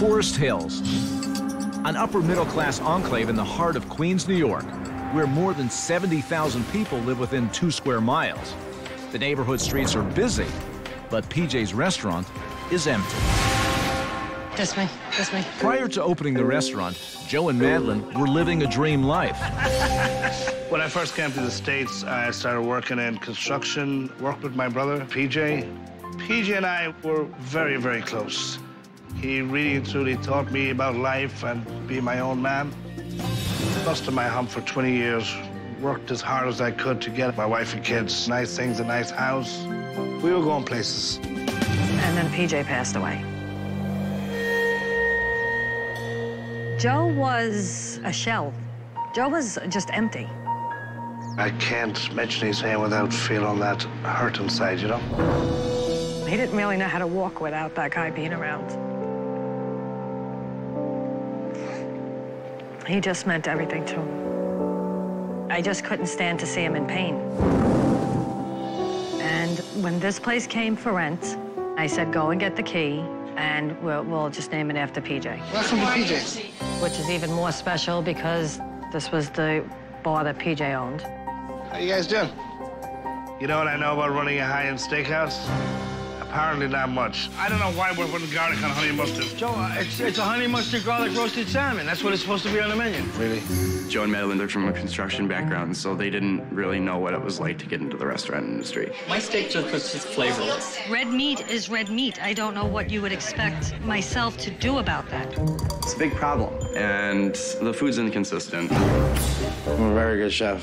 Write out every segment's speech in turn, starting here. Forest Hills, an upper-middle-class enclave in the heart of Queens, New York, where more than 70,000 people live within 2 square miles. The neighborhood streets are busy, but PJ's restaurant is empty. That's me. Prior to opening the restaurant, Joe and Madeline were living a dream life. When I first came to the States, I started working in construction, worked with my brother, PJ. PJ and I were very, very close. He really and truly taught me about life and being my own man. Busted my hump for 20 years, worked as hard as I could to get my wife and kids nice things, a nice house. We were going places. And then PJ passed away. Joe was a shell. Joe was just empty. I can't mention his name without feeling that hurt inside, you know? He didn't really know how to walk without that guy being around. He just meant everything to him. I just couldn't stand to see him in pain. And when this place came for rent, I said, go and get the key, and we'll just name it after PJ. Welcome to PJ's. Which is even more special because this was the bar that PJ owned. How you guys doing? You know what I know about running a high-end steakhouse? Apparently not much. I don't know why we're putting garlic on honey mustard. Joe, it's a honey mustard garlic roasted salmon. That's what it's supposed to be on the menu. Really? Joe and Madeline, they're from a construction background, so they didn't really know what it was like to get into the restaurant industry. My steak just was flavorless. Red meat is red meat. I don't know what you would expect myself to do about that. It's a big problem, and the food's inconsistent. I'm a very good chef.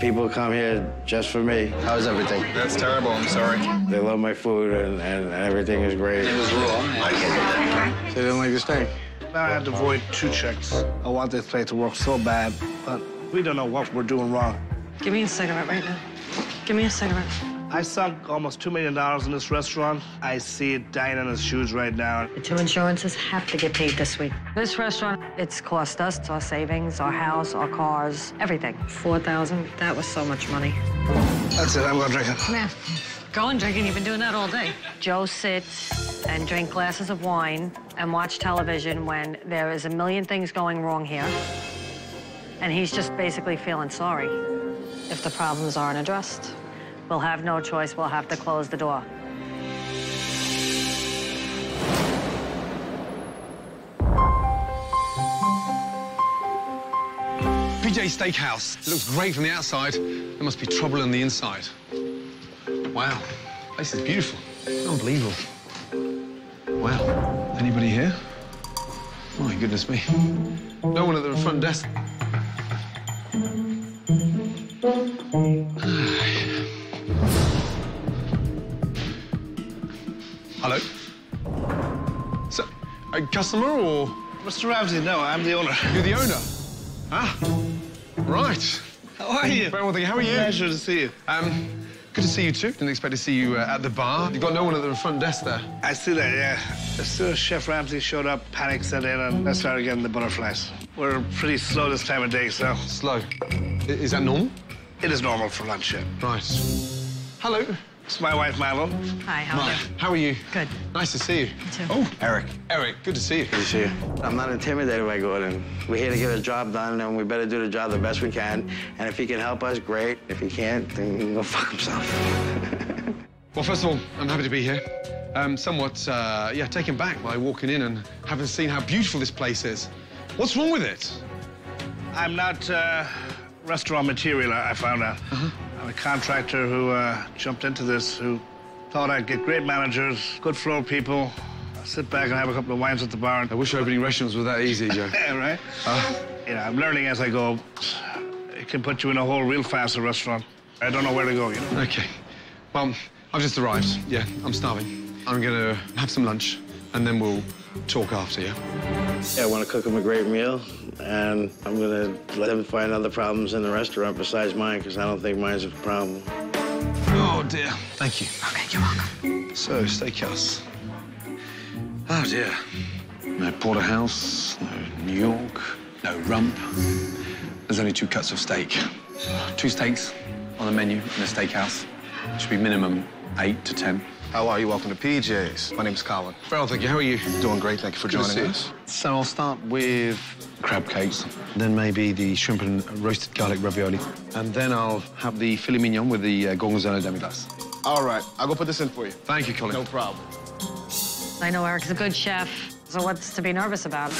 People come here just for me. How's everything? That's terrible. I'm sorry. They love my food, and everything is great. It was raw. They didn't like the steak. Now I had to void 2 checks. I want this place to work so bad, but we don't know what we're doing wrong. Give me a cigarette right now. Give me a cigarette. I sunk almost $2 million in this restaurant. I see it dying in its shoes right now. The 2 insurances have to get paid this week. This restaurant, it's cost us our savings, our house, our cars, everything. $4,000, that was so much money. That's it, I'm going to drink it. Come here. Go and drink, and you've been doing that all day. Joe sits and drinks glasses of wine and watch television when there is a million things going wrong here. And he's just basically feeling sorry. If the problems aren't addressed, we'll have no choice. We'll have to close the door. PJ's Steakhouse. It looks great from the outside. There must be trouble on the inside. Wow, this is beautiful. Unbelievable. Wow. Anybody here? My goodness me. No one at the front desk. Hello? So, a customer or...? Mr. Ramsay, no, I'm the owner. You're the owner? Ah, right. How are you? Very well, thank you. How are you? Pleasure to see you. Good to see you, too. Didn't expect to see you at the bar. You've got no one at the front desk there. I see that, yeah. As soon as Chef Ramsay showed up, panic set in, and I started getting the butterflies. We're pretty slow this time of day, so... Slow? Is that normal? It is normal for lunch, yeah. Right. Hello. It's my wife, Madeline. Hi, how are you? How are you? Good. Nice to see you. You too. Oh, Eric. Eric, good to see you. Good to see you. I'm not intimidated by Gordon. We're here to get a job done, and we better do the job the best we can. And if he can help us, great. If he can't, then he can go fuck himself. Well, first of all, I'm happy to be here. Somewhat, yeah, taken back by walking in and having seen how beautiful this place is. What's wrong with it? I'm not restaurant material, I found out. I'm a contractor who jumped into this, who thought I'd get great managers, good floor people, I'll sit back and have a couple of wines at the bar. I wish opening restaurants were that easy, Joe. Yeah, right? You know, I'm learning as I go. It can put you in a hole real fast, a restaurant. I don't know where to go, you know? OK. Well, I've just arrived. Yeah, I'm starving. I'm going to have some lunch, and then we'll talk after, yeah? Yeah, I want to cook him a great meal. And I'm going to let him find other problems in the restaurant besides mine, because I don't think mine's a problem. Oh, dear. Thank you. OK, you're welcome. So, steakhouse. Oh, dear. No porterhouse, no New York, no rump. There's only 2 cuts of steak. 2 steaks on the menu in a steakhouse. Should be minimum 8 to 10. How are you? Welcome to PJ's. My name's Colin. Farrell, thank you. How are you? Doing great. Thank you for joining us. So I'll start with crab cakes, then maybe the shrimp and roasted garlic ravioli, and then I'll have the filet mignon with the gorgonzola demi-glace. All right. I'll go put this in for you. Thank you, Colin. No problem. I know Eric's a good chef, so what's to be nervous about?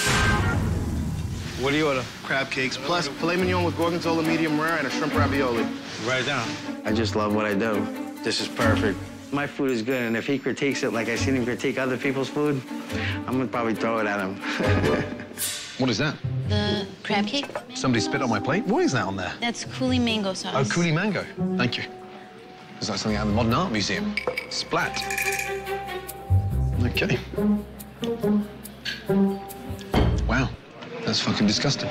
What do you order? Crab cakes, plus filet mignon with gorgonzola medium rare and a shrimp ravioli. Write it down. I just love what I do. This is perfect. My food is good, and if he critiques it like I've seen him critique other people's food, I'm gonna probably throw it at him. What is that? The crab cake. Somebody spit on my plate? What is that on there? That's coulis mango sauce. Oh, coulis mango. Thank you. It's like something out of the Modern Art Museum. Splat. Okay. Wow, that's fucking disgusting.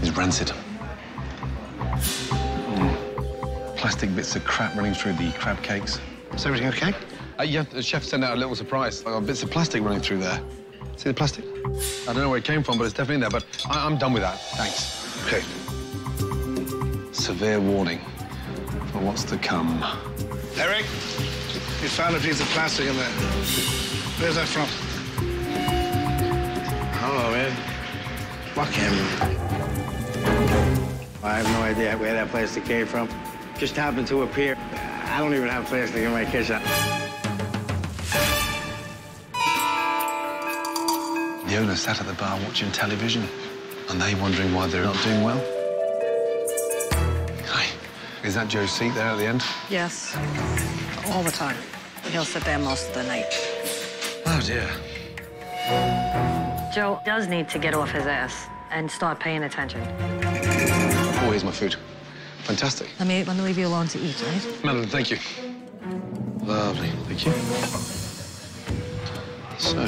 It's rancid. Plastic bits of crap running through the crab cakes. Is everything okay? Yeah, the chef sent out a little surprise. I got bits of plastic running through there. See the plastic? I don't know where it came from, but it's definitely in there. But I'm done with that. Thanks. Okay. Severe warning for what's to come. Eric, you found a piece of plastic in there. Where's that from? I don't know, man. Fuck him. I have no idea where that plastic came from. Just happened to appear. I don't even have plastic in my kitchen. The owner sat at the bar watching television, and they wondering why they're not doing well. Hi. Is that Joe's seat there at the end? Yes. All the time. He'll sit there most of the night. Oh, dear. Joe does need to get off his ass and start paying attention. Oh, here's my food. Fantastic. Let me leave you alone to eat, right? Madeline, thank you. Lovely, thank you. So.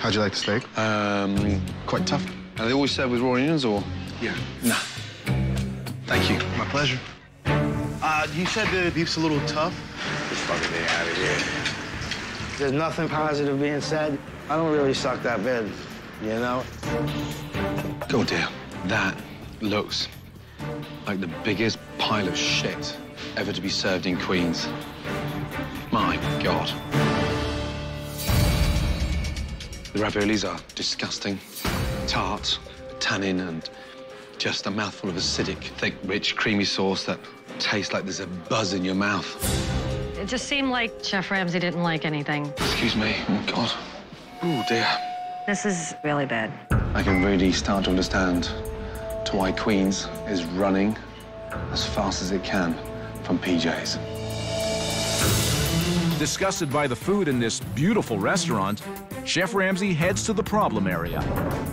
How'd you like the steak? Quite tough. Are they always served with raw onions, or? Yeah. Nah. Thank you. My pleasure. You said the beef's a little tough? Get fucking thing out of here. There's nothing positive being said. I don't really suck that bad, you know? Oh, dear. That looks like the biggest pile of shit ever to be served in Queens. My God. The raviolis are disgusting, tart, tannin, and just a mouthful of acidic, thick, rich, creamy sauce that tastes like there's a buzz in your mouth. It just seemed like Chef Ramsay didn't like anything. Excuse me. Oh, God. Oh, dear. This is really bad. I can really start to understand to why Queens is running as fast as it can from PJ's. Disgusted by the food in this beautiful restaurant, Chef Ramsay heads to the problem area,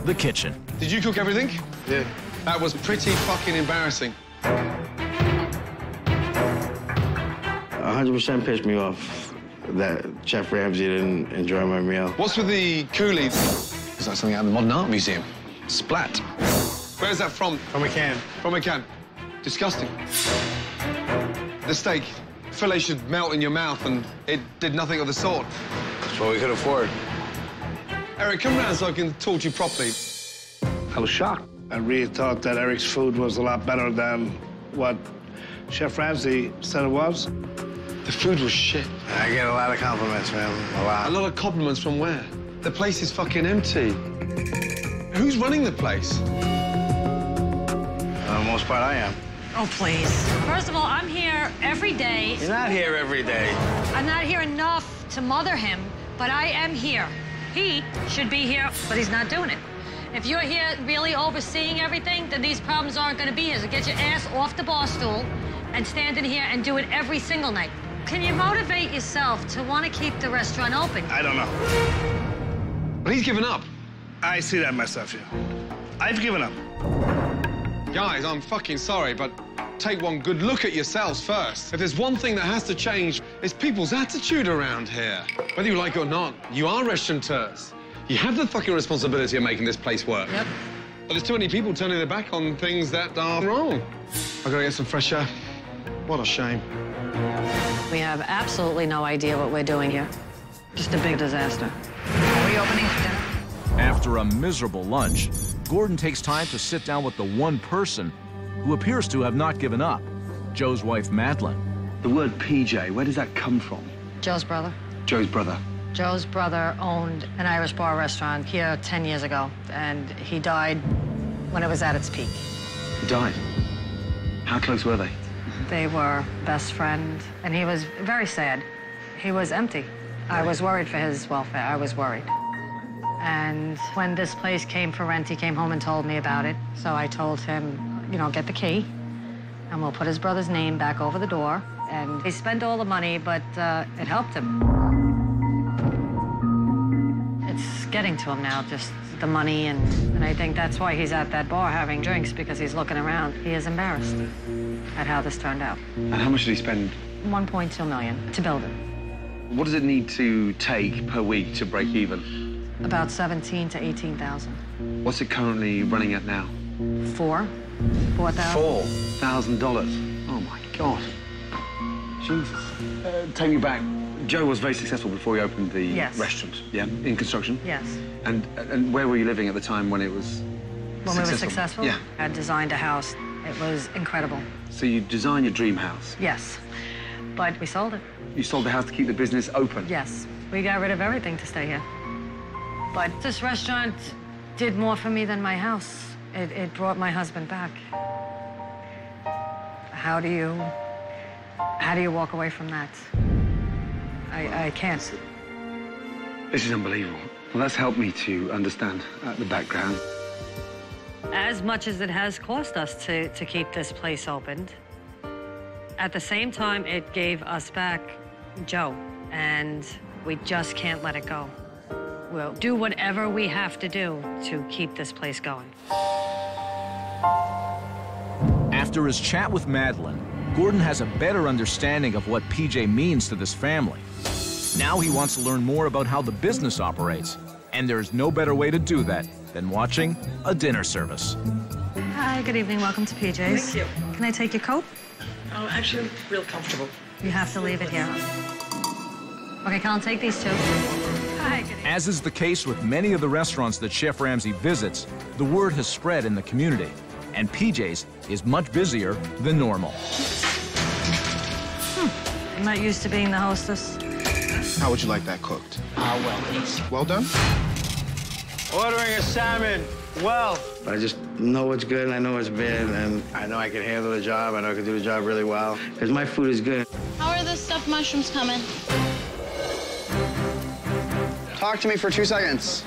the kitchen. Did you cook everything? Yeah. That was pretty fucking embarrassing. 100% pissed me off that Chef Ramsay didn't enjoy my meal. What's with the coulis? Is that something out of the Modern Art Museum? Splat. Where's that from? From a can. From a can. Disgusting. The steak, fillet should melt in your mouth, and it did nothing of the sort. That's what we could afford. Eric, come round so I can talk to you properly. I was shocked. I really thought that Eric's food was a lot better than what Chef Ramsay said it was. The food was shit. I get a lot of compliments, man. A lot. A lot of compliments from where? The place is fucking empty. Who's running the place? For the most part, I am. Oh, please. First of all, I'm here every day. You're not here every day. I'm not here enough to mother him, but I am here. He should be here, but he's not doing it. If you're here really overseeing everything, then these problems aren't going to be here. So get your ass off the bar stool and stand in here and do it every single night. Can you motivate yourself to want to keep the restaurant open? I don't know. But he's given up. I see that myself, yeah. I've given up. Guys, I'm fucking sorry, but take one good look at yourselves first. If there's one thing that has to change, it's people's attitude around here. Whether you like it or not, you are restaurateurs. You have the fucking responsibility of making this place work. Yep. But there's too many people turning their back on things that are wrong. I've got to get some fresh air. What a shame. We have absolutely no idea what we're doing here. Just a big disaster. Are we opening for dinner? After a miserable lunch, Gordon takes time to sit down with the one person who appears to have not given up, Joe's wife, Madeline. The word PJ, where does that come from? Joe's brother. Joe's brother. Joe's brother owned an Irish bar restaurant here 10 years ago, and he died when it was at its peak. He died? How close were they? They were best friend, and he was very sad. He was empty. I was worried for his welfare. I was worried. And when this place came for rent, he came home and told me about it. So I told him, you know, get the key, and we'll put his brother's name back over the door. And he spent all the money, but it helped him. It's getting to him now, just the money, and I think that's why he's at that bar having drinks, because he's looking around. He is embarrassed at how this turned out. And how much did he spend? $1.2 million to build it. What does it need to take per week to break even? About 17 to 18,000. What's it currently running at now? $4,000. $4,000. Oh my God. Jesus. Take me back. Joe was very successful before he opened the restaurant. Yeah. In construction. Yes. And where were you living at the time when it was? When we were successful. Yeah. I designed a house. It was incredible. So you designed your dream house. Yes. But we sold it. You sold the house to keep the business open? Yes. We got rid of everything to stay here. But this restaurant did more for me than my house. It brought my husband back. How do you walk away from that? I can't. This is unbelievable. Well, that's helped me to understand the background. As much as it has cost us to keep this place opened, at the same time, it gave us back Joe, and we just can't let it go. We'll do whatever we have to do to keep this place going. After his chat with Madeline, Gordon has a better understanding of what PJ means to this family. Now he wants to learn more about how the business operates, and there's no better way to do that than watching a dinner service. Hi, good evening. Welcome to PJ's. Thank you. Can I take your coat? Oh, actually, I'm real comfortable. You have to leave it here. Okay, Colin, take these two. Hi. As is the case with many of the restaurants that Chef Ramsay visits, the word has spread in the community, and PJ's is much busier than normal. I'm not used to being the hostess. How would you like that cooked? Well, please. Well done? Ordering a salmon. Well, I just know what's good, and I know what's bad, and I know I can handle the job. I know I can do the job really well, because my food is good. How are the stuffed mushrooms coming? Talk to me for 2 seconds.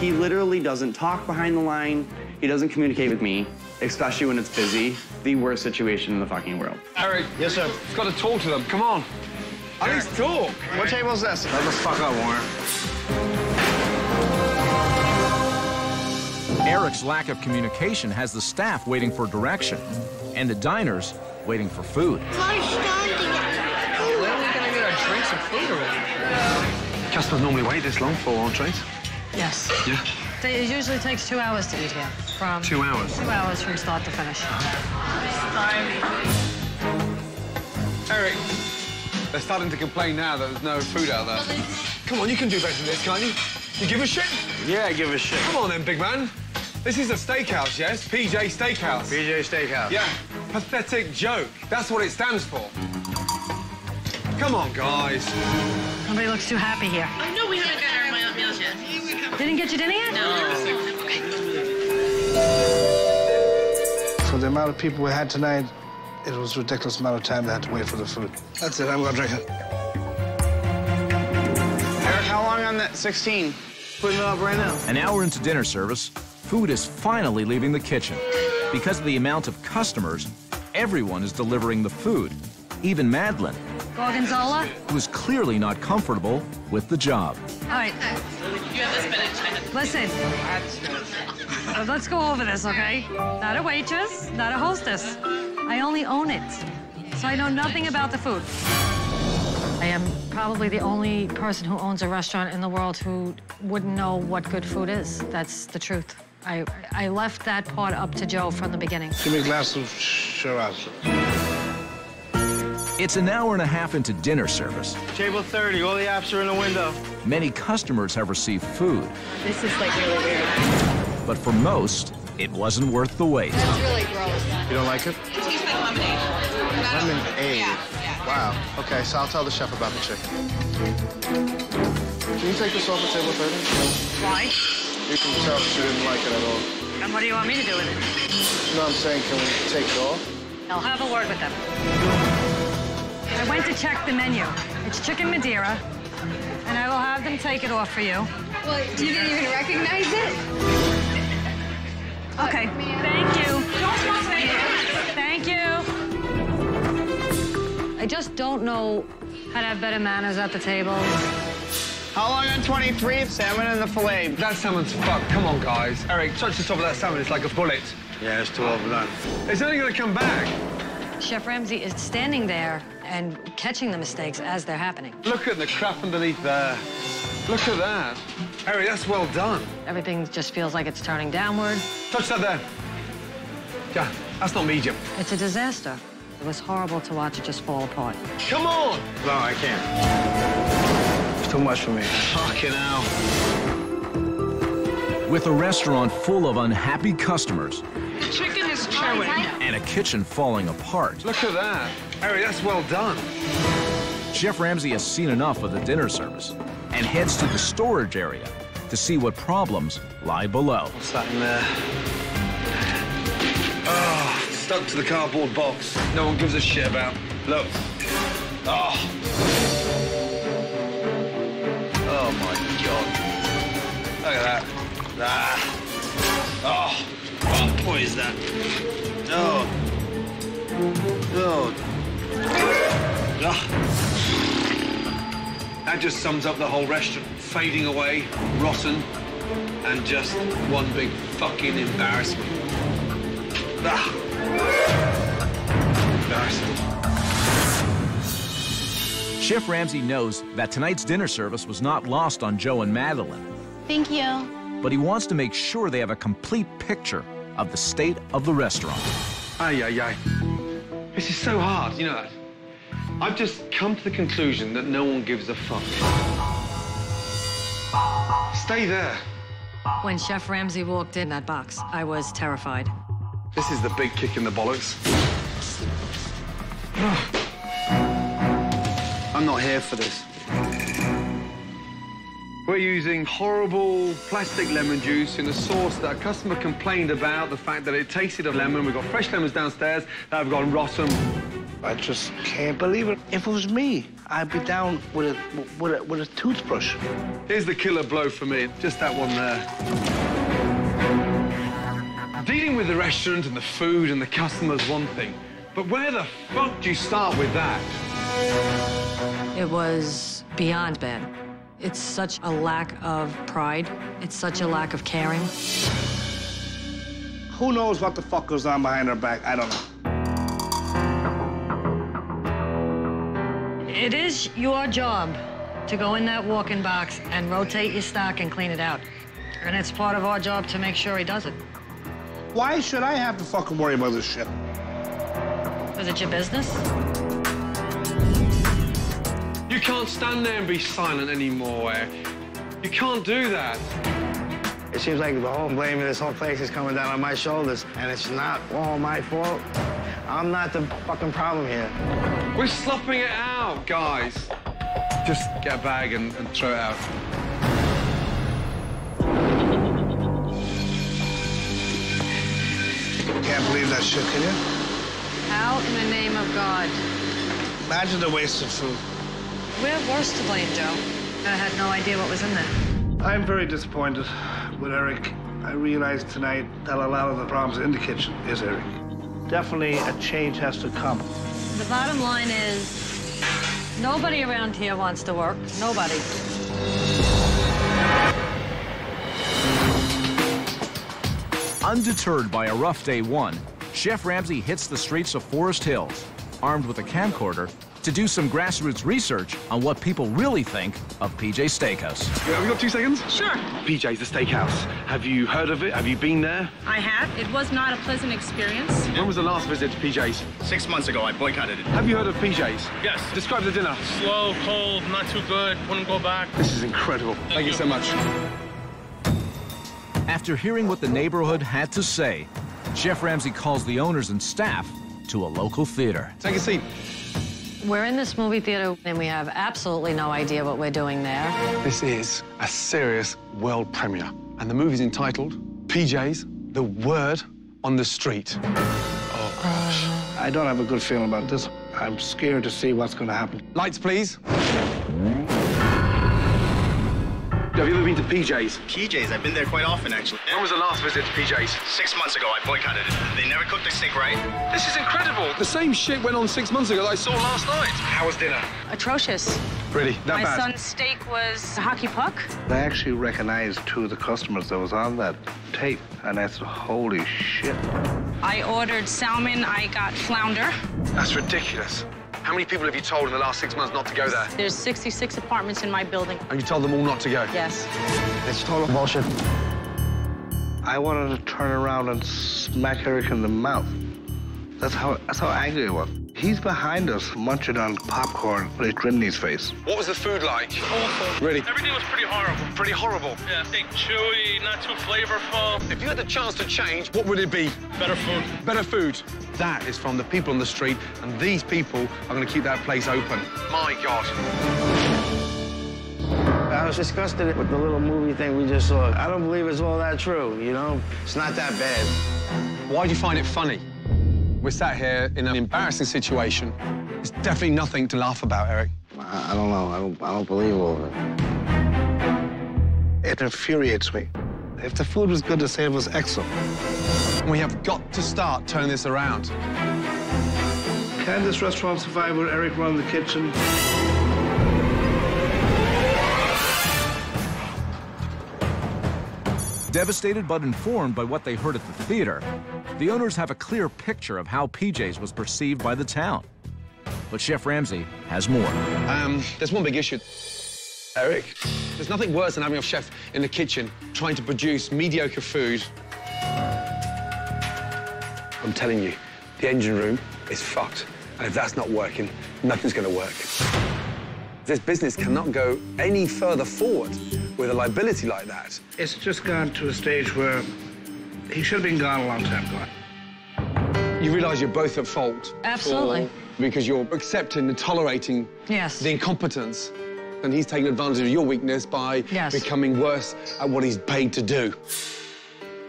He literally doesn't talk behind the line. He doesn't communicate with me, especially when it's busy. The worst situation in the fucking world. Eric. Yes, sir? You've got to talk to them. Come on. At least talk. Right. What table is this? That's the fuck I want. Eric's lack of communication has the staff waiting for direction and the diners waiting for food. We're standing at the food. When are we going to get our drinks and food around? Customers normally wait this long for entrees? Yes. Yeah. It usually takes 2 hours to eat here. From 2 hours? 2 hours from start to finish. Eric, they're starting to complain now that there's no food out there. Come on, you can do better than this, can't you? You give a shit? Yeah, I give a shit. Come on then, big man. This is a steakhouse, yes? PJ's Steakhouse. PJ's Steakhouse. Yeah. Pathetic joke. That's what it stands for. Come on, guys. Nobody looks too happy here. Oh, no, we haven't got our meals yet. Didn't get your dinner yet? No. So the amount of people we had tonight, it was a ridiculous amount of time they had to wait for the food. That's it. I'm going to drink it. Eric, how long on that 16? Putting it up right now. An hour into dinner service, food is finally leaving the kitchen. Because of the amount of customers, everyone is delivering the food, even Madeline. Gorgonzola? Who is clearly not comfortable with the job. All right. You have this minute. Listen, let's go over this, okay? Not a waitress, not a hostess. I only own it, so I know nothing about the food. I am probably the only person who owns a restaurant in the world who wouldn't know what good food is. That's the truth. I left that part up to Joe from the beginning. Give me a glass of Shiraz. It's an hour and a half into dinner service. Table 30, all the apps are in the window. Many customers have received food. This is like really weird. But for most, it wasn't worth the wait. It's really gross. You don't like it? It tastes like lemonade. Lemonade? Yeah. Wow. Okay, so I'll tell the chef about the chicken. Can you take this off the table 30? Why? You can tell she didn't like it at all. And what do you want me to do with it? No, I'm saying, can we take it off? I'll have a word with them. I went to check the menu. It's chicken Madeira, and I will have them take it off for you. Well, you didn't even recognize it? Okay. Thank you. Thank you. I just don't know how to have better manners at the table. How long on 23? Salmon and the filet. That salmon's fucked. Come on, guys. Eric, touch the top of that salmon. It's like a bullet. Yeah, it's too overdone. It's only going to come back. Chef Ramsay is standing there and catching the mistakes as they're happening. Look at the crap underneath there. Look at that. Harry, that's well done. Everything just feels like it's turning downward. Touch that there. Yeah, that's not medium. It's a disaster. It was horrible to watch it just fall apart. Come on! No, I can't. It's too much for me. Fucking hell. With a restaurant full of unhappy customers. The chicken is chewing. And a kitchen falling apart. Look at that. Harry, that's well done. Chef Ramsay has seen enough of the dinner service and heads to the storage area to see what problems lie below. What's that in there? Oh, stuck to the cardboard box. No one gives a shit about. Look. Oh. Oh, my God. Look at that. Ah. Oh, what boy is that? No. No. Ah. That just sums up the whole restaurant. Fading away, rotten, and just one big fucking embarrassment. Ah. Embarrassing. Chef Ramsay knows that tonight's dinner service was not lost on Joe and Madeline. Thank you. But he wants to make sure they have a complete picture of the state of the restaurant. Ay, ay, ay. This is so hard, you know that? I've just come to the conclusion that no one gives a fuck. Stay there. When Chef Ramsay walked in that box, I was terrified. This is the big kick in the bollocks. I'm not here for this. We're using horrible plastic lemon juice in a sauce that a customer complained about, the fact that it tasted of lemon. We've got fresh lemons downstairs that have gone rotten. I just can't believe it. If it was me, I'd be down with a toothbrush. Here's the killer blow for me, just that one there. Dealing with the restaurant and the food and the customers, one thing. But where the fuck do you start with that? It was beyond bad. It's such a lack of pride. It's such a lack of caring. Who knows what the fuck goes on behind her back? I don't know. It is your job to go in that walk-in box and rotate your stock and clean it out. And it's part of our job to make sure he does it. Why should I have to fucking worry about this shit? Was it your business? You can't stand there and be silent anymore, Eric. You can't do that. It seems like the whole blame of this whole place is coming down on my shoulders, and it's not all my fault. I'm not the fucking problem here. We're slopping it out, guys. Just get a bag and throw it out. Can't believe that shit, can you? How in the name of God? Imagine the waste of food. We're worse to blame, Joe. I had no idea what was in there. I'm very disappointed with Eric. I realized tonight that a lot of the problems in the kitchen is Eric. Definitely a change has to come. The bottom line is nobody around here wants to work. Nobody. Undeterred by a rough day one, Chef Ramsay hits the streets of Forest Hills, armed with a camcorder to do some grassroots research on what people really think of PJ's Steakhouse. Have we got 2 seconds? Sure. PJ's the Steakhouse. Have you heard of it? Have you been there? I have. It was not a pleasant experience. When was the last visit to PJ's? 6 months ago. I boycotted it. Have you heard of PJ's? Yes. Describe the dinner. Slow, cold, not too good. Wouldn't go back. This is incredible. Thank you so much. After hearing what the neighborhood had to say, Chef Ramsay calls the owners and staff to a local theater. Take a seat. We're in this movie theater, and we have absolutely no idea what we're doing there. This is a serious world premiere, and the movie's entitled PJ's, The Word on the Street. Oh, gosh. I don't have a good feeling about this. I'm scared to see what's going to happen. Lights, please. Have you ever been to PJ's? PJ's? I've been there quite often, actually. When was the last visit to PJ's? 6 months ago. I boycotted it. They never cooked the steak right. This is incredible. The same shit went on 6 months ago that I saw last night. How was dinner? Atrocious. Really? That bad? My son's steak was a hockey puck. I actually recognized two of the customers that was on that tape, and I said, holy shit. I ordered salmon. I got flounder. That's ridiculous. How many people have you told in the last 6 months not to go there? There's 66 apartments in my building. And you told them all not to go? Yes. It's total bullshit. I wanted to turn around and smack Eric in the mouth. That's how angry I was. He's behind us, munching on popcorn with a grin in his face. What was the food like? Awful. Really? Everything was pretty horrible. Pretty horrible? Yeah, I think chewy, not too flavorful. If you had the chance to change, what would it be? Better food. Better food. That is from the people on the street, and these people are going to keep that place open. My God. I was disgusted with the little movie thing we just saw. I don't believe it's all that true, you know? It's not that bad. Why do you find it funny? We're sat here in an embarrassing situation. It's definitely nothing to laugh about, Eric. I don't know. I don't believe all of it. It infuriates me. If the food was good, the save was excellent. We have got to start turning this around. Can this restaurant survive with Eric running the kitchen? Devastated but informed by what they heard at the theater, the owners have a clear picture of how PJ's was perceived by the town. But Chef Ramsay has more. There's one big issue. Eric, there's nothing worse than having a chef in the kitchen trying to produce mediocre food. I'm telling you, the engine room is fucked. And if that's not working, nothing's going to work. This business cannot go any further forward with a liability like that. It's just gone to a stage where he should have been gone a long time ago. You realise you're both at fault? Absolutely. Because you're accepting and tolerating the incompetence. And he's taking advantage of your weakness by becoming worse at what he's paid to do.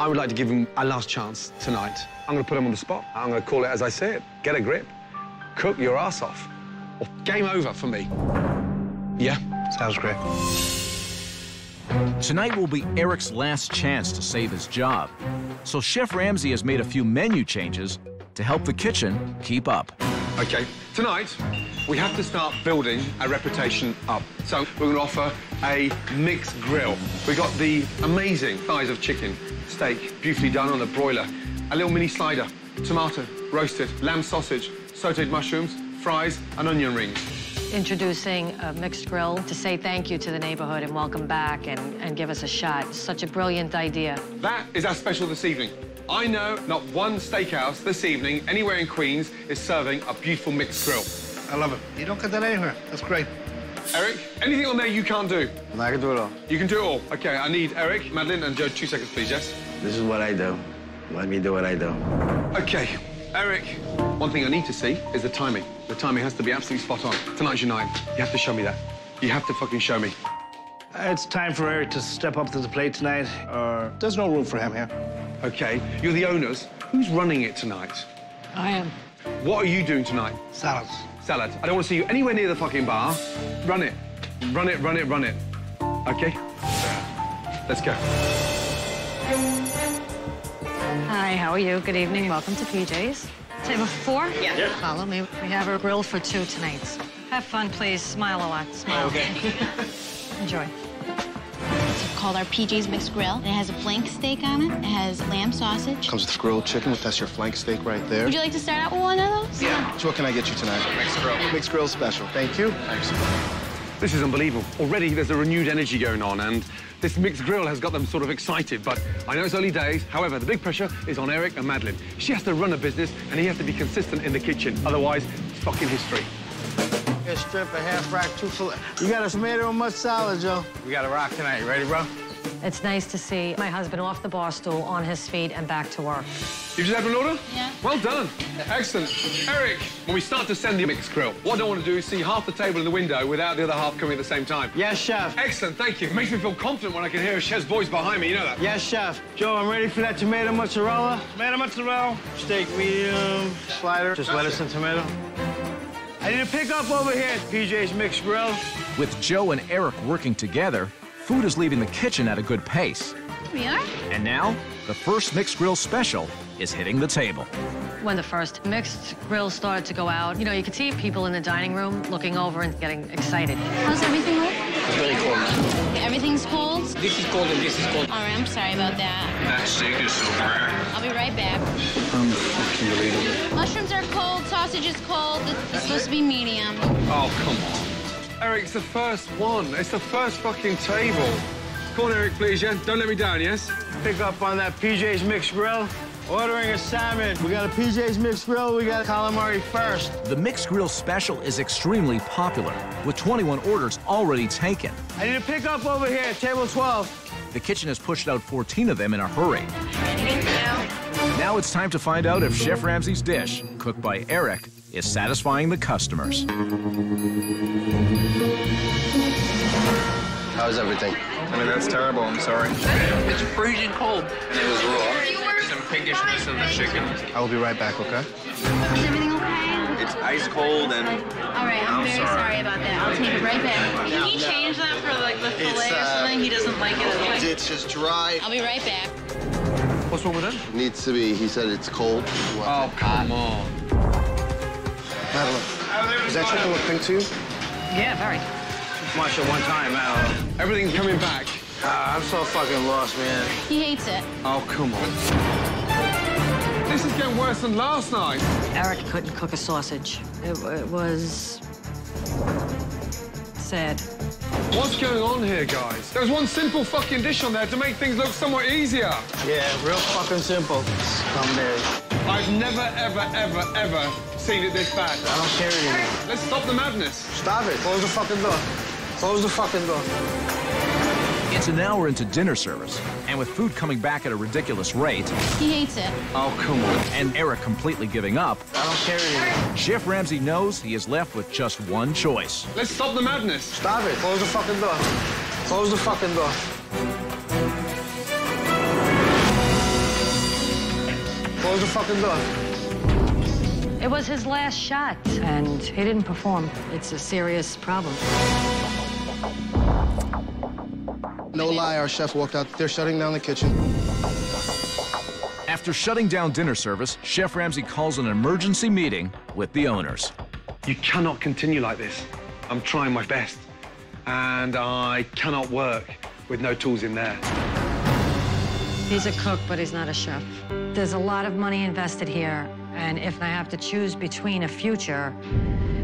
I would like to give him a last chance tonight. I'm going to put him on the spot. I'm going to call it as I see it. Get a grip. Cook your ass off. Or game over for me. Yeah? Sounds great. Tonight will be Eric's last chance to save his job. So Chef Ramsay has made a few menu changes to help the kitchen keep up. OK, tonight, we have to start building a reputation up. So we're going to offer a mixed grill. We've got the amazing thighs of chicken, steak, beautifully done on a broiler, a little mini slider, tomato, roasted, lamb sausage, sautéed mushrooms, fries and onion rings. Introducing a mixed grill to say thank you to the neighborhood and welcome back and give us a shot. Such a brilliant idea. That is our special this evening. I know not one steakhouse this evening anywhere in Queens is serving a beautiful mixed grill. I love it. You don't get that anywhere. That's great. Eric, anything on there you can't do? No, I can do it all. You can do it all. OK, I need Eric, Madeline and Joe 2 seconds, please, yes? This is what I do. Let me do what I do. OK, Eric, one thing I need to see is the timing. The timing has to be absolutely spot on. Tonight's your night. You have to show me that. You have to fucking show me. It's time for Eric to step up to the plate tonight, or there's no room for him here. OK, you're the owners. Who's running it tonight? I am. What are you doing tonight? Salads. Salad. I don't want to see you anywhere near the fucking bar. Run it. Run it, run it, run it. OK? Let's go. Hi, how are you? Good evening. Welcome to PJ's. Table 4? Yeah. Yep. Follow me. We have a grill for 2 tonight. Have fun, please. Smile a lot. Smile. OK. Enjoy. called our PJ's Mixed Grill. It has a flank steak on it. It has lamb sausage. Comes with grilled chicken. That's your flank steak right there. Would you like to start out with one of those? Yeah. So what can I get you tonight? Mixed grill. Mixed grill special. Thank you. Thanks. This is unbelievable. Already there's a renewed energy going on, and this mixed grill has got them sort of excited, but I know it's early days. However, the big pressure is on Eric and Madeline. She has to run a business, and he has to be consistent in the kitchen. Otherwise, it's fucking history. A strip, a half rack, two fillet. You got a tomato and mustard salad, Joe. We got a rock tonight. You ready, bro? It's nice to see my husband off the bar stool, on his feet, and back to work. You just have an order? Yeah. Well done. Excellent. Eric, when we start to send the mixed grill, what I don't want to do is see half the table in the window without the other half coming at the same time. Yes, chef. Excellent, thank you. It makes me feel confident when I can hear a chef's voice behind me, you know that? Yes, chef. Joe, I'm ready for that tomato mozzarella. Tomato mozzarella. Steak medium. Slider. Just lettuce and tomato. I need a pickup over here at PJ's Mixed Grill. With Joe and Eric working together, food is leaving the kitchen at a good pace. Here we are. And now, the first Mixed Grill special is hitting the table. When the first Mixed Grill started to go out, you know, you could see people in the dining room looking over and getting excited. How's everything look? It's really cold, man. Everything's cold? This is cold and this is cold. All right, I'm sorry about that. That steak is so rare. I'll be right back. Mushrooms are cold, sausage is cold. It's supposed to be medium. Oh, come on. Eric, it's the first one. It's the first fucking table. Come on, Eric, please, yeah? Don't let me down, yes? Pick up on that PJ's Mixed Grill. Ordering a salmon. We got a PJ's Mixed Grill. We got calamari first. The Mixed Grill special is extremely popular, with 21 orders already taken. I need a pickup over here at table 12. The kitchen has pushed out 14 of them in a hurry. Now it's time to find out if Chef Ramsay's dish, cooked by Eric, is satisfying the customers. How's everything? I mean, that's terrible. I'm sorry. It's freezing cold. And it was raw. Some piggishness in the chicken. I will be right back, okay? Is everything okay? It's ice cold and... All right, I'm very sorry about that. I'll take it right back. Can he change that for, like, the filet or something? He doesn't like it. It's just dry. I'll be right back. What's wrong with it? Needs to be, he said it's cold. Oh, come on. Madeline, does that chicken look pink to you? Yeah, very. Just watch it one time, Madeline. Everything's coming back. I'm so fucking lost, man. He hates it. Oh, come on. This is getting worse than last night. Eric couldn't cook a sausage. It was... sad. What's going on here, guys? There's one simple fucking dish on there to make things look somewhat easier. Yeah, real fucking simple. Scumbag. I've never, ever seen it this bad. I don't care anymore. Let's stop the madness. Stop it. Close the fucking door. Close the fucking door. It's an hour into dinner service, and with food coming back at a ridiculous rate... He hates it. Oh, come on. ...and Eric completely giving up... I don't care anymore. Chef Ramsay knows he is left with just one choice. Let's stop the madness. Stop it. Close the fucking door. Close the fucking door. Close the fucking door. It was his last shot, and he didn't perform. It's a serious problem. No lie, our chef walked out. They're shutting down the kitchen. After shutting down dinner service, Chef Ramsay calls an emergency meeting with the owners. You cannot continue like this. I'm trying my best, and I cannot work with no tools in there. He's a cook, but he's not a chef. There's a lot of money invested here, and if I have to choose between a future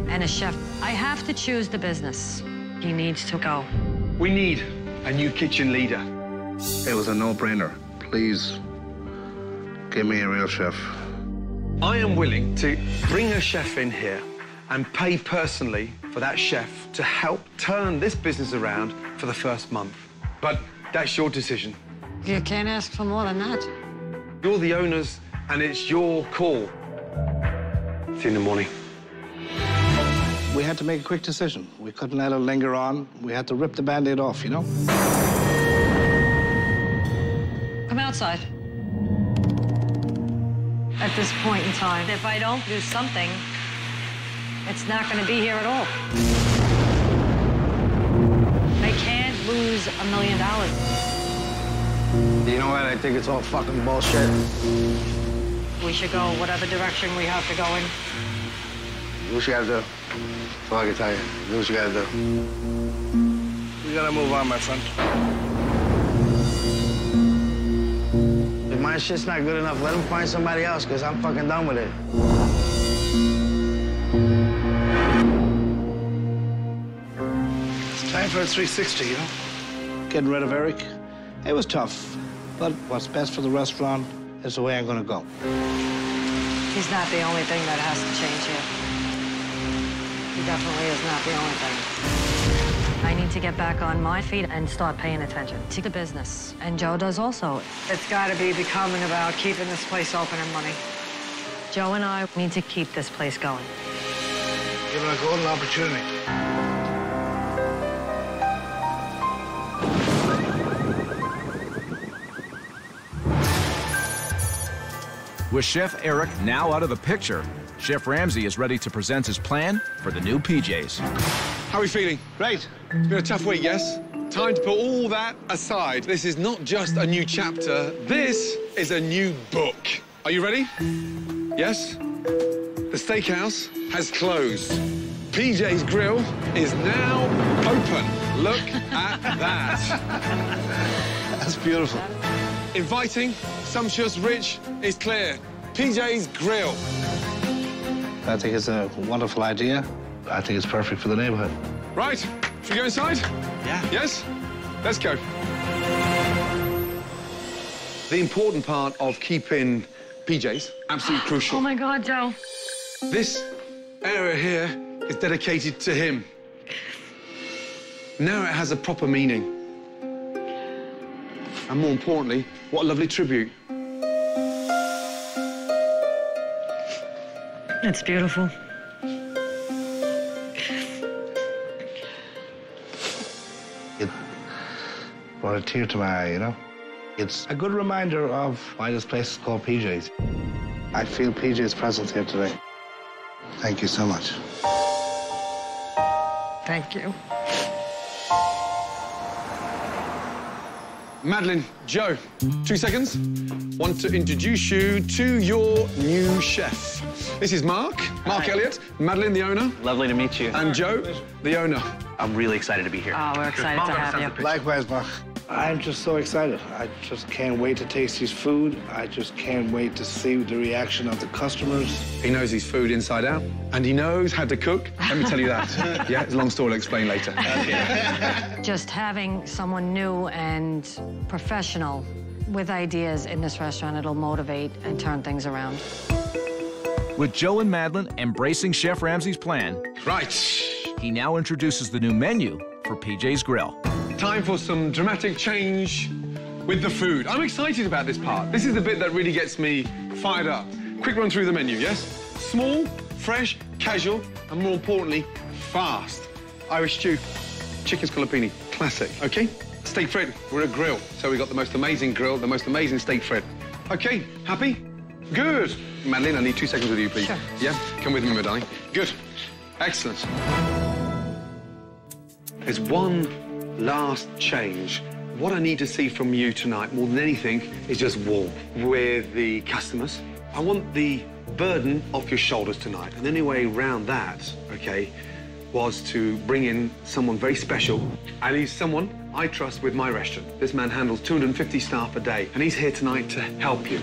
and a chef, I have to choose the business. He needs to go. We need a new kitchen leader. It was a no-brainer. Please, give me a real chef. I am willing to bring a chef in here and pay personally for that chef to help turn this business around for the first month. But that's your decision. You can't ask for more than that. You're the owners, and it's your call. See you in the morning. We had to make a quick decision. We couldn't let it linger on. We had to rip the Band-Aid off, you know? Come outside. At this point in time, if I don't do something, it's not going to be here at all. I can't lose $1 million. You know what? I think it's all fucking bullshit. We should go whatever direction we have to go in. What you gotta do? That's all I can tell you. Do what you gotta do. You gotta move on, my friend. my shit's not good enough, let him find somebody else, because I'm fucking done with it. It's time for a 360, you know? Getting rid of Eric, it was tough. But what's best for the restaurant is the way I'm gonna go. He's not the only thing that has to change here. He definitely is not the only thing. I need to get back on my feet and start paying attention to the business. And Joe does also. It's gotta be becoming about keeping this place open and money. Joe and I need to keep this place going. Give it a golden opportunity. With Chef Eric now out of the picture, Chef Ramsay is ready to present his plan for the new PJ's. How are we feeling? Great. It's been a tough week, yes? Time to put all that aside. This is not just a new chapter. This is a new book. Are you ready? Yes? The steakhouse has closed. PJ's Grill is now open. Look at that. That's beautiful. Inviting, sumptuous, rich, is clear. PJ's Grill. I think it's a wonderful idea. I think it's perfect for the neighborhood. Right, should we go inside? Yeah. Yes? Let's go. The important part of keeping PJ's, absolutely crucial. Oh my God, Joe. This area here is dedicated to him. Now it has a proper meaning. And more importantly, what a lovely tribute. That's beautiful. It brought a tear to my eye, you know? It's a good reminder of why this place is called PJ's. I feel PJ's presence here today. Thank you so much. Thank you. Madeline, Joe, 2 seconds. Want to introduce you to your new chef. This is Mark Elliott. Madeline, the owner. Lovely to meet you. And Joe, the owner. I'm really excited to be here. Oh, we're excited to have you. Likewise, Mark. I'm just so excited. I just can't wait to taste his food. I just can't wait to see the reaction of the customers. He knows his food inside out, and he knows how to cook. Let me tell you that. Yeah, it's a long story I'll explain later. Just having someone new and professional with ideas in this restaurant, it'll motivate and turn things around. With Joe and Madeline embracing Chef Ramsay's plan, right, he now introduces the new menu for PJ's Grill. Time for some dramatic change with the food. I'm excited about this part. This is the bit that really gets me fired up. Quick run through the menu, yes? Small, fresh, casual, and more importantly, fast. Irish stew, chicken scallopini, classic, okay? Steak Fred, we're a grill, so we got the most amazing grill, the most amazing steak Fred. Okay, happy? Good. Madeline, I need 2 seconds with you, please. Sure. Yeah, come with me, my darling. Good, excellent. There's one last change. What I need to see from you tonight, more than anything, is just warmth with the customers. I want the burden off your shoulders tonight. And the only way around that, okay, was to bring in someone very special. And he's someone I trust with my restaurant. This man handles 250 staff a day, and he's here tonight to help you.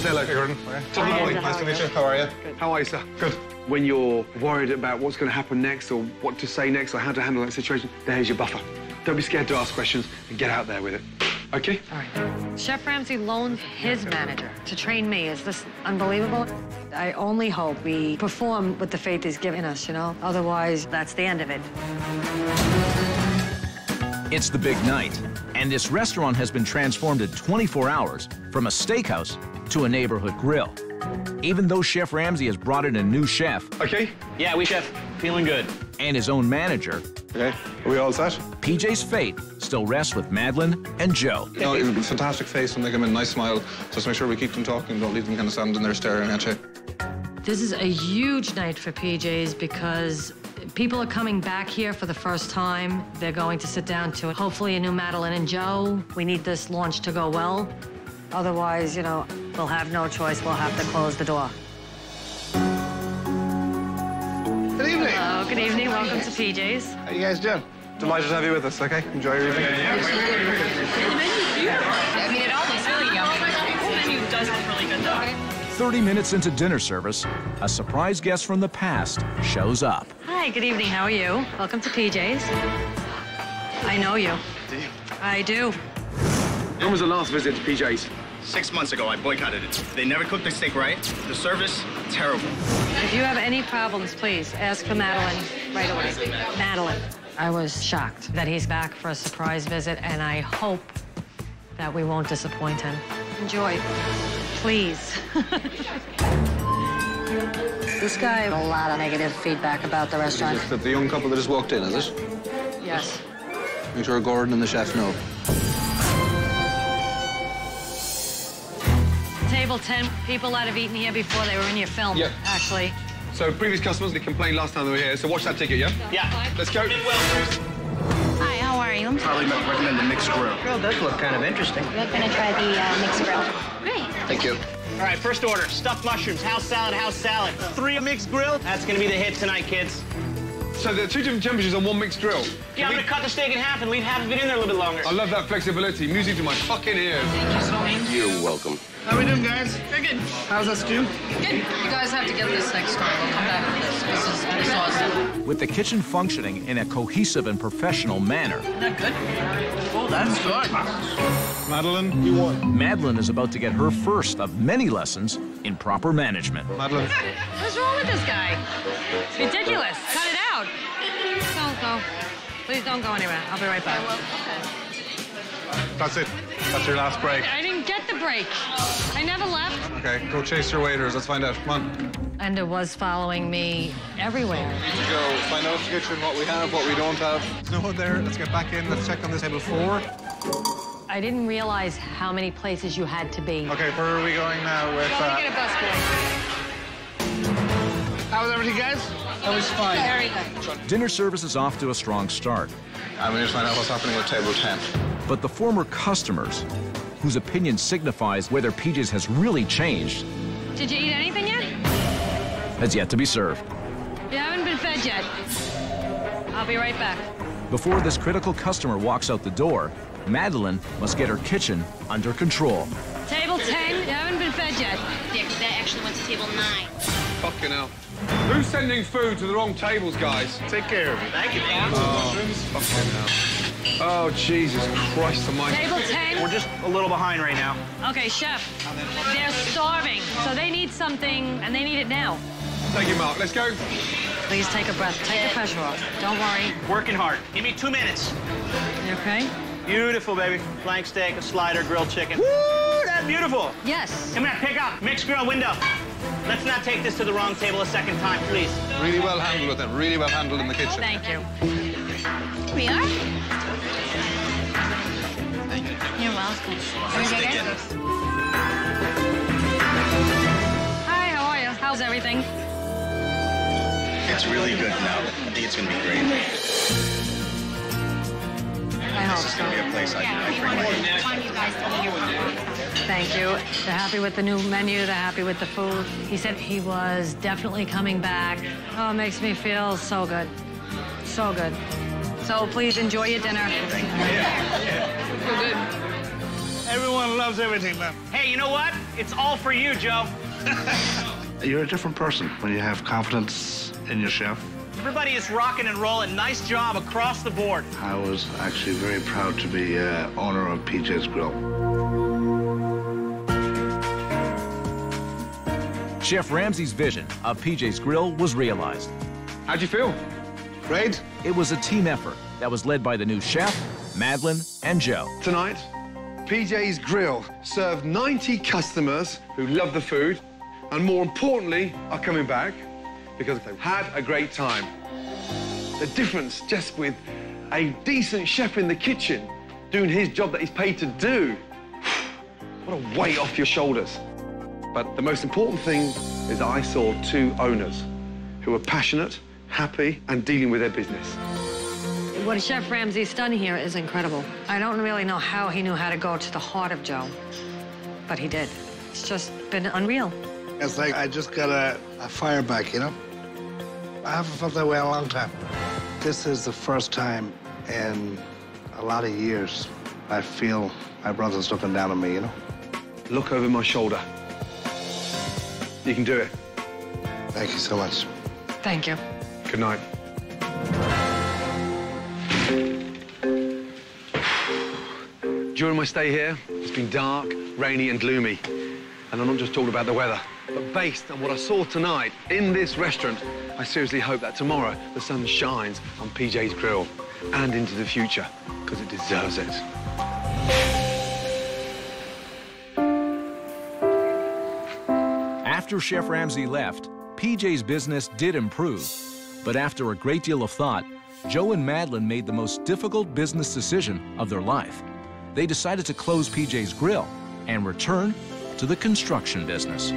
Say hello, Gordon. Hi, nice to meet you. How are you? Good. How are you, sir? Good. When you're worried about what's going to happen next or what to say next or how to handle that situation, there's your buffer. Don't be scared to ask questions and get out there with it. Okay? All right. Chef Ramsay loans his manager to train me. Is this unbelievable? I only hope we perform what the faith is giving us, you know? Otherwise, that's the end of it. It's the big night, and this restaurant has been transformed in 24 hours from a steakhouse to a neighborhood grill. Even though Chef Ramsay has brought in a new chef. Okay? Yeah, we chef. Feeling good. And his own manager. Okay, are we all set? PJ's fate still rests with Madeline and Joe. No, it's a fantastic face and they come in, nice smile. Just make sure we keep them talking, don't leave them kind of standing there staring at you. This is a huge night for PJ's because people are coming back here for the first time. They're going to sit down to it. Hopefully a new Madeline and Joe. We need this launch to go well. Otherwise, you know, we'll have no choice. We'll have to close the door. Good evening. Hello, good evening. Welcome to PJ's. How you guys doing? Delighted to have you with us, okay? Enjoy your evening. Yeah, yeah. The menu's beautiful. I mean, it all looks really yummy. 30 minutes into dinner service, a surprise guest from the past shows up. Hi, good evening, how are you? Welcome to PJ's. I know you. Do you? I do. When was the last visit to PJ's? 6 months ago, I boycotted it. They never cooked the steak right. The service, terrible. If you have any problems, please ask for Madeline right away. Madeline. I was shocked that he's back for a surprise visit, and I hope that we won't disappoint him. Enjoy, please. This guy had a lot of negative feedback about the restaurant. Is it the young couple that just walked in, is it? Yes. Make sure Gordon and the chef know. Table 10 people that have eaten here before. They were in your film, yep. Actually. So previous customers, they complained last time they were here, so watch that ticket, yeah? Yeah. Let's go. Hi, how are you? Probably recommend the mixed grill. Grill does look kind of interesting. We're going to try the mixed grill. Great. Thank you. All right, first order, stuffed mushrooms, house salad, 3 mixed grill. That's going to be the hit tonight, kids. So there are 2 different temperatures on 1 mixed grill. Yeah, I'm going to cut the steak in half and leave half of it in there a little bit longer. I love that flexibility. Music to my fucking ears. Thank you so much. You're welcome. How are we doing, guys? We're good. How's that stew? Good. You guys have to get this next time. We'll come back with this. This is awesome. With the kitchen functioning in a cohesive and professional manner. Isn't that good? Oh, that's good. Madeline, you won. Madeline is about to get her first of many lessons in proper management. Madeline. What's wrong with this guy? It's ridiculous. Cut it out. Don't go. Please don't go anywhere. I'll be right back. Okay. That's it. That's your last break. I didn't get the break. I never left. Okay, go chase your waiters. Let's find out. Come on. And it was following me everywhere. So we need to go find out the kitchen, what we have, what we don't have. There's no one there. Let's get back in. Let's check on this table 4. I didn't realize how many places you had to be. Okay, where are we going now? With, we get a bus break. How was everything, guys? That was fine. Very good. Dinner service is off to a strong start. I'm going to find out what's happening with table 10. But the former customers, whose opinion signifies whether PJ's has really changed. Did you eat anything yet? Has yet to be served. You haven't been fed yet. I'll be right back. Before this critical customer walks out the door, Madeline must get her kitchen under control. Table 10, you haven't been fed yet. Dick, that actually went to table 9. Fucking hell. Who's sending food to the wrong tables, guys? Take care of it. Thank you, man. Oh, fucking hell. Oh, Jesus Christ almighty. Table 10. We're just a little behind right now. Okay, chef. They're starving, so they need something, and they need it now. Thank you, Mark. Let's go. Please take a breath. Take the pressure off. Don't worry. Working hard. Give me 2 minutes. You okay? Beautiful, baby. Flank steak, a slider, grilled chicken. Woo, that's beautiful. Yes. Come here, pick up. Mixed grill window. Let's not take this to the wrong table a second time, please. Really well handled with them. Really well handled in the kitchen. Thank you. Here we are. Thank you. You're welcome. Hi, how are you? How's everything? It's really good now. I think it's going to be great. I hope so. Thank you. They're happy with the new menu. They're happy with the food. He said he was definitely coming back. Oh, it makes me feel so good. So good. So please enjoy your dinner. Thank you. Yeah. So good. Everyone loves everything, man. Hey, you know what? It's all for you, Joe. You're a different person when you have confidence in your chef. Everybody is rocking and rolling. Nice job across the board. I was actually very proud to be owner of PJ's Grill. Chef Ramsay's vision of PJ's Grill was realized. How'd you feel? Great. It was a team effort that was led by the new chef, Madeline and Joe. Tonight, PJ's Grill served 90 customers who love the food and, more importantly, are coming back, because they've had a great time. The difference just with a decent chef in the kitchen doing his job that he's paid to do. What a weight off your shoulders. But the most important thing is that I saw 2 owners who were passionate, happy, and dealing with their business. What Chef Ramsay's done here is incredible. I don't really know how he knew how to go to the heart of Joe, but he did. It's just been unreal. It's like I just got a fire back, you know? I haven't felt that way in a long time. This is the first time in a lot of years I feel my brother's looking down on me, you know? Look over my shoulder. You can do it. Thank you so much. Thank you. Good night. During my stay here, it's been dark, rainy and gloomy. And I'm not just talking about the weather, but based on what I saw tonight in this restaurant, I seriously hope that tomorrow the sun shines on PJ's Grill and into the future, because it deserves it. After Chef Ramsay left, PJ's business did improve. But after a great deal of thought, Joe and Madeline made the most difficult business decision of their life. They decided to close PJ's Grill and return to the construction business.